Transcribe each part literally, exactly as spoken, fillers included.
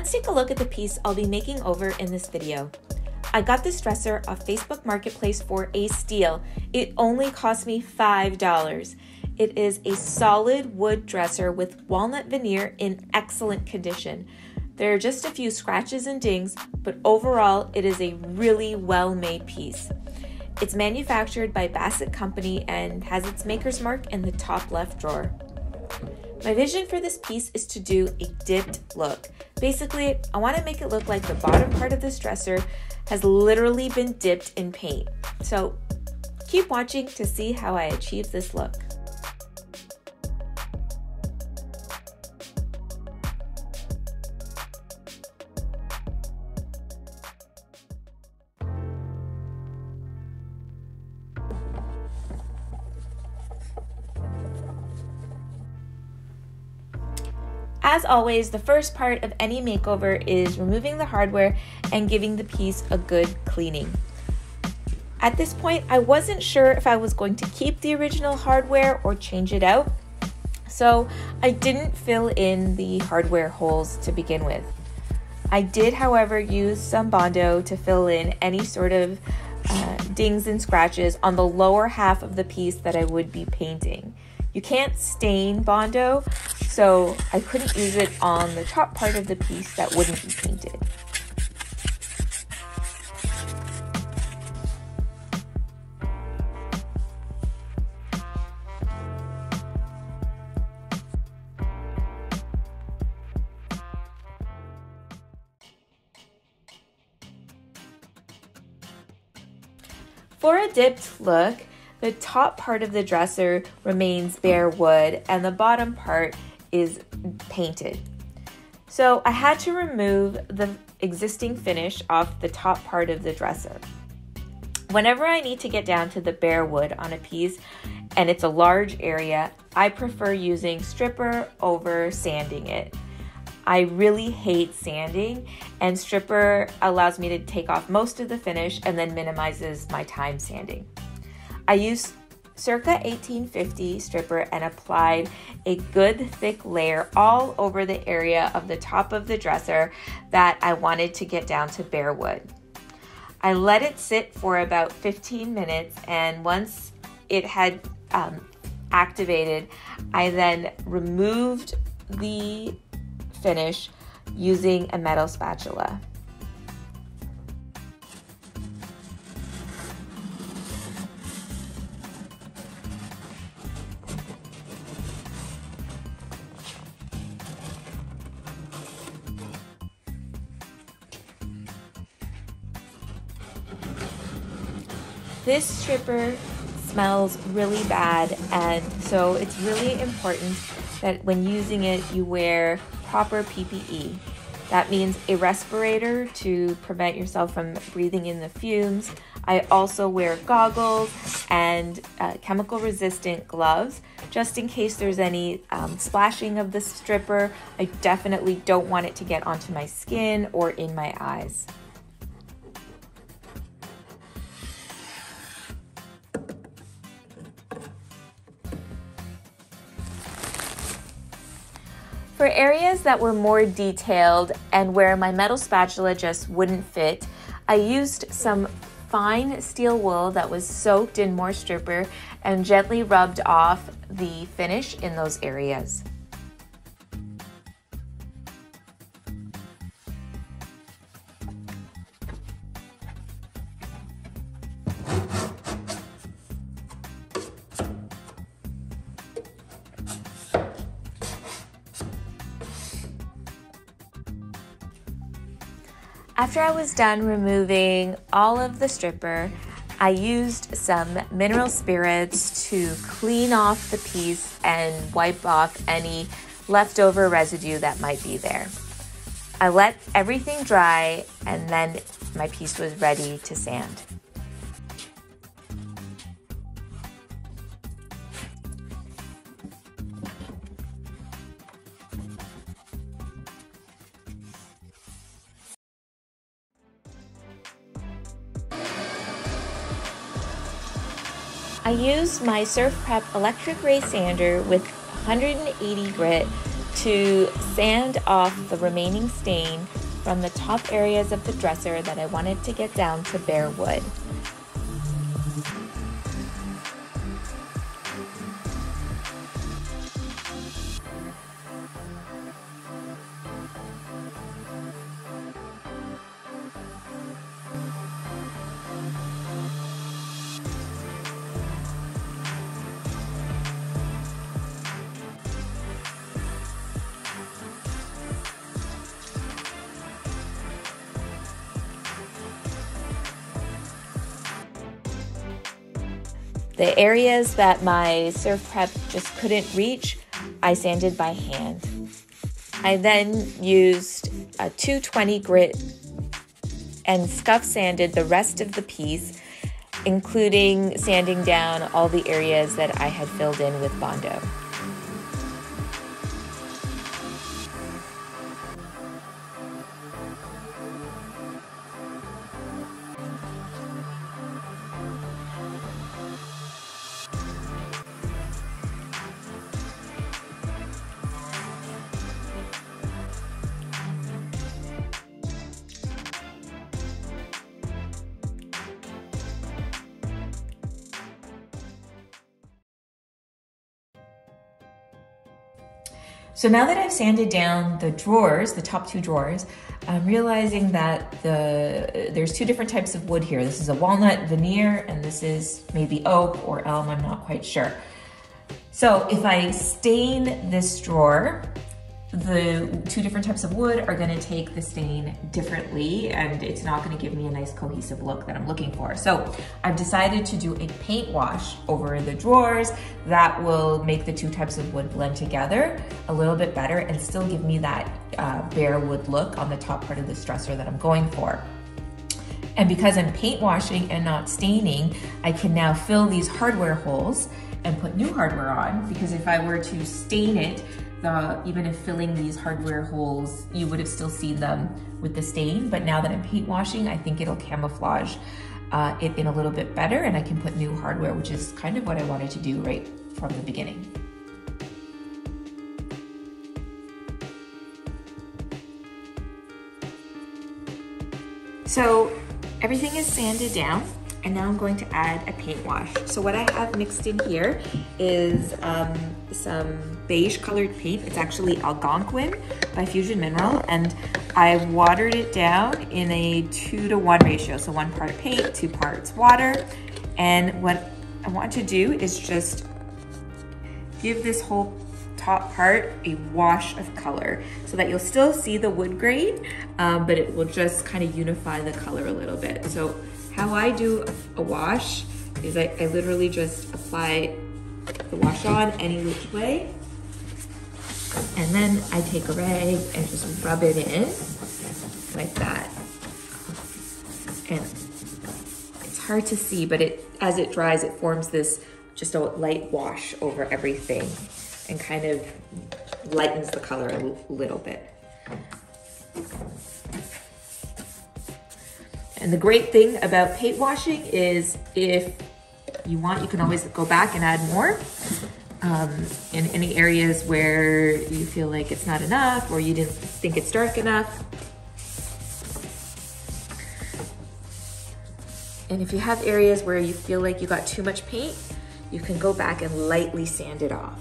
Let's take a look at the piece I'll be making over in this video. I got this dresser off Facebook Marketplace for a steal. It only cost me five dollars. It is a solid wood dresser with walnut veneer in excellent condition. There are just a few scratches and dings, but overall it is a really well-made piece. It's manufactured by Bassett Company and has its maker's mark in the top left drawer. My vision for this piece is to do a dipped look. Basically, I want to make it look like the bottom part of this dresser has literally been dipped in paint. So keep watching to see how I achieve this look. As always, the first part of any makeover is removing the hardware and giving the piece a good cleaning. At this point, I wasn't sure if I was going to keep the original hardware or change it out, so I didn't fill in the hardware holes to begin with. I did, however, use some Bondo to fill in any sort of uh, dings and scratches on the lower half of the piece that I would be painting. You can't stain Bondo, so I couldn't use it on the top part of the piece that wouldn't be painted. For a dipped look, the top part of the dresser remains bare wood and the bottom part is painted. So I had to remove the existing finish off the top part of the dresser. Whenever I need to get down to the bare wood on a piece and it's a large area, I prefer using stripper over sanding it. I really hate sanding, and stripper allows me to take off most of the finish and then minimizes my time sanding. I used Circa eighteen fifty stripper and applied a good thick layer all over the area of the top of the dresser that I wanted to get down to bare wood. I let it sit for about fifteen minutes, and once it had um, activated, I then removed the finish using a metal spatula. This stripper smells really bad, and so it's really important that when using it you wear proper P P E. That means a respirator to prevent yourself from breathing in the fumes. I also wear goggles and uh, chemical resistant gloves just in case there's any um, splashing of the stripper. I definitely don't want it to get onto my skin or in my eyes. For areas that were more detailed and where my metal spatula just wouldn't fit, I used some fine steel wool that was soaked in more stripper and gently rubbed off the finish in those areas. After I was done removing all of the stripper, I used some mineral spirits to clean off the piece and wipe off any leftover residue that might be there. I let everything dry, and then my piece was ready to sand. I used my Surf Prep electric ray sander with one hundred eighty grit to sand off the remaining stain from the top areas of the dresser that I wanted to get down to bare wood. The areas that my Surf Prep just couldn't reach, I sanded by hand. I then used a two twenty grit and scuff sanded the rest of the piece, including sanding down all the areas that I had filled in with Bondo. So now that I've sanded down the drawers, the top two drawers, I'm realizing that the there's two different types of wood here. This is a walnut veneer, and this is maybe oak or elm, I'm not quite sure. So if I stain this drawer, the two different types of wood are gonna take the stain differently, and it's not gonna give me a nice cohesive look that I'm looking for. So I've decided to do a paint wash over the drawers that will make the two types of wood blend together a little bit better and still give me that uh, bare wood look on the top part of this dresser that I'm going for. And because I'm paint washing and not staining, I can now fill these hardware holes and put new hardware on, because if I were to stain it, The, even if filling these hardware holes, you would have still seen them with the stain. But now that I'm paint washing, I think it'll camouflage uh, it in a little bit better, and I can put new hardware, which is kind of what I wanted to do right from the beginning. So everything is sanded down, and now I'm going to add a paint wash. So what I have mixed in here is um, some beige colored paint. It's actually Algonquin by Fusion Mineral, and I watered it down in a two to one ratio. So one part paint, two parts water. And what I want to do is just give this whole top part a wash of color so that you'll still see the wood grain, um, but it will just kind of unify the color a little bit. So how I do a wash is I, I literally just apply the wash on any which way, and then I take a rag and just rub it in like that. And it's hard to see, but it as it dries, it forms this just a light wash over everything and kind of lightens the color a little bit. And the great thing about paint washing is if you want, you can always go back and add more um, in any areas where you feel like it's not enough or you didn't think it's dark enough. And if you have areas where you feel like you got too much paint, you can go back and lightly sand it off.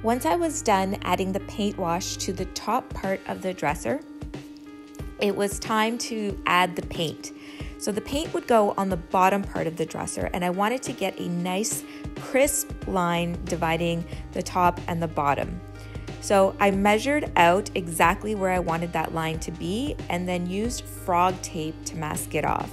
Once I was done adding the paint wash to the top part of the dresser, it was time to add the paint. So the paint would go on the bottom part of the dresser, and I wanted to get a nice crisp line dividing the top and the bottom. So I measured out exactly where I wanted that line to be and then used frog tape to mask it off.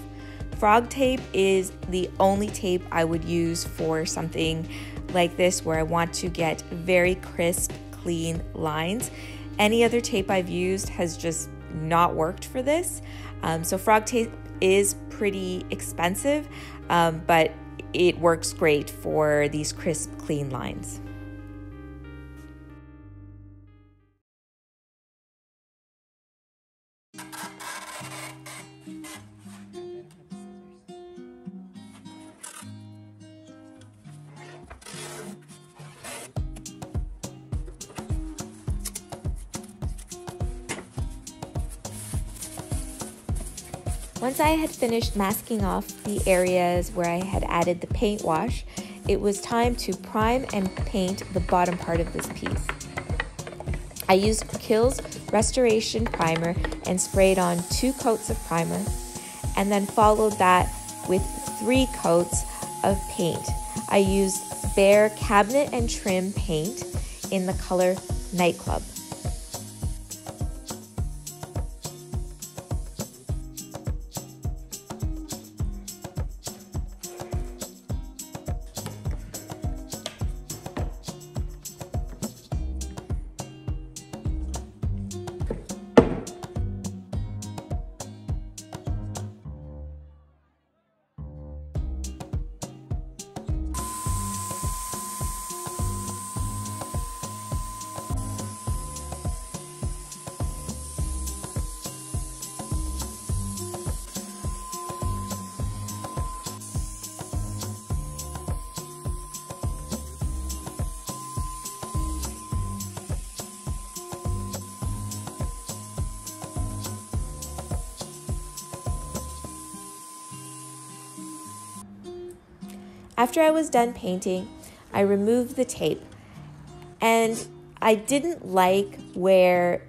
Frog tape is the only tape I would use for something like this where I want to get very crisp, clean lines. Any other tape I've used has just not worked for this. Um, so frog tape is pretty expensive, um, but it works great for these crisp, clean lines. Once I had finished masking off the areas where I had added the paint wash, it was time to prime and paint the bottom part of this piece. I used Kilz Restoration Primer and sprayed on two coats of primer, and then followed that with three coats of paint. I used Behr Cabinet and Trim paint in the color Nightclub. After I was done painting, I removed the tape, and I didn't like where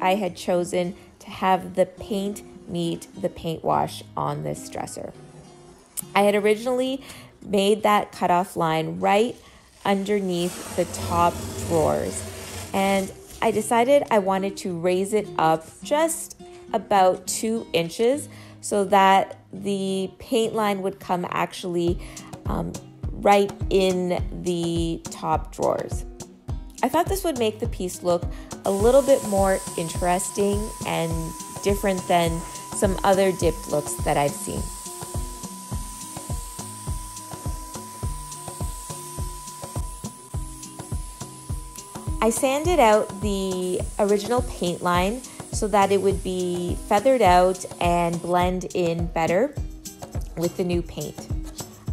I had chosen to have the paint meet the paint wash on this dresser. I had originally made that cutoff line right underneath the top drawers, and I decided I wanted to raise it up just about two inches so that the paint line would come actually Um, right in the top drawers. I thought this would make the piece look a little bit more interesting and different than some other dipped looks that I've seen. I sanded out the original paint line so that it would be feathered out and blend in better with the new paint.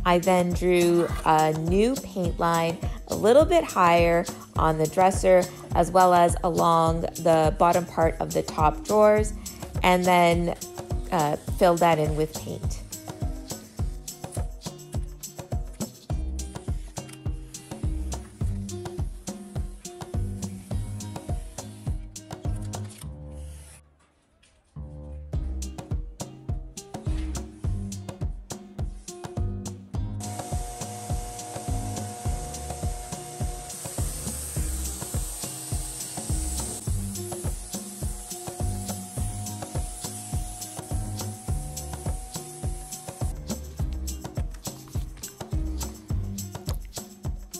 I then drew a new paint line a little bit higher on the dresser, as well as along the bottom part of the top drawers, and then uh, filled that in with paint.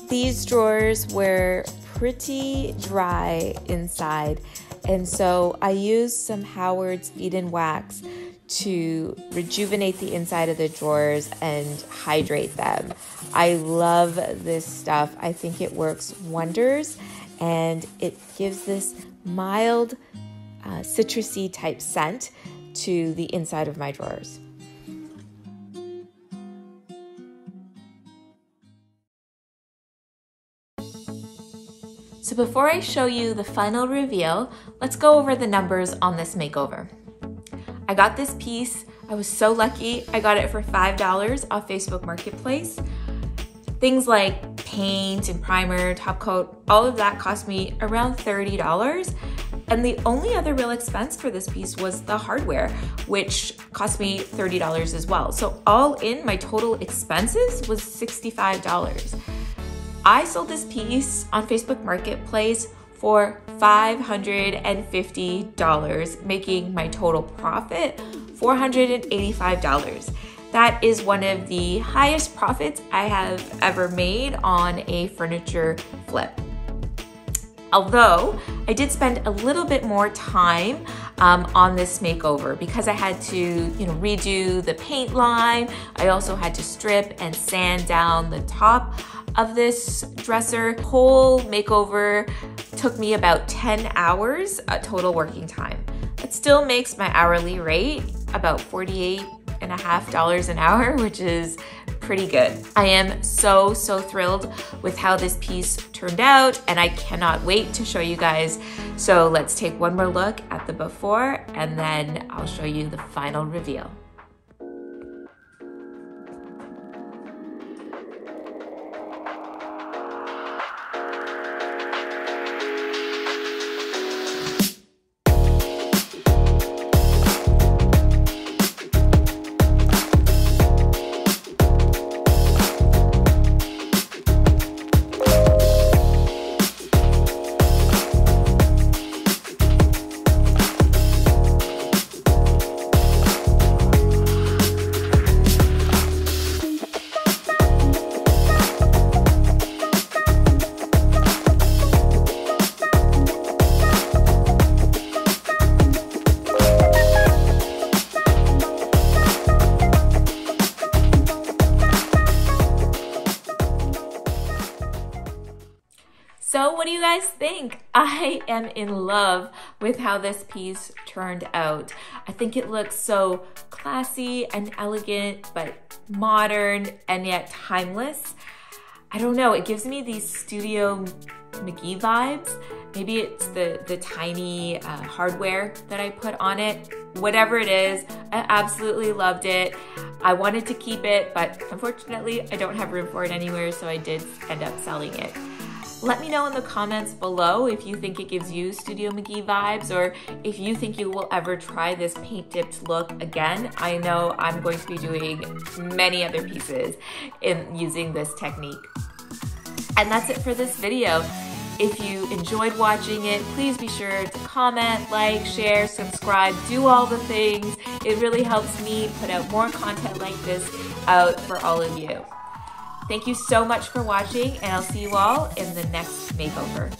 These drawers were pretty dry inside, and so I used some Howard's Eden wax to rejuvenate the inside of the drawers and hydrate them. I love this stuff. I think it works wonders, and it gives this mild uh, citrusy type scent to the inside of my drawers. So before I show you the final reveal, let's go over the numbers on this makeover. I got this piece, I was so lucky, I got it for five dollars off Facebook Marketplace. Things like paint and primer, top coat, all of that cost me around thirty dollars. And the only other real expense for this piece was the hardware, which cost me thirty dollars as well. So all in, my total expenses was sixty-five dollars. I sold this piece on Facebook Marketplace for five hundred fifty dollars, making my total profit four hundred eighty-five dollars. That is one of the highest profits I have ever made on a furniture flip. Although I did spend a little bit more time um, on this makeover because I had to, you know, redo the paint line. I also had to strip and sand down the top of this dresser. Whole makeover took me about ten hours uh, total working time. It still makes my hourly rate about forty-eight and a half dollars an hour, which is pretty good. I am so, so thrilled with how this piece turned out, and I cannot wait to show you guys. So let's take one more look at the before, and then I'll show you the final reveal. So what do you guys think? I am in love with how this piece turned out. I think it looks so classy and elegant, but modern and yet timeless. I don't know, it gives me these Studio McGee vibes. Maybe it's the, the tiny uh, hardware that I put on it. Whatever it is, I absolutely loved it. I wanted to keep it, but unfortunately I don't have room for it anywhere, so I did end up selling it. Let me know in the comments below if you think it gives you Studio McGee vibes, or if you think you will ever try this paint dipped look again. I know I'm going to be doing many other pieces in using this technique. And that's it for this video. If you enjoyed watching it, please be sure to comment, like, share, subscribe, do all the things. It really helps me put out more content like this out for all of you. Thank you so much for watching, and I'll see you all in the next makeover.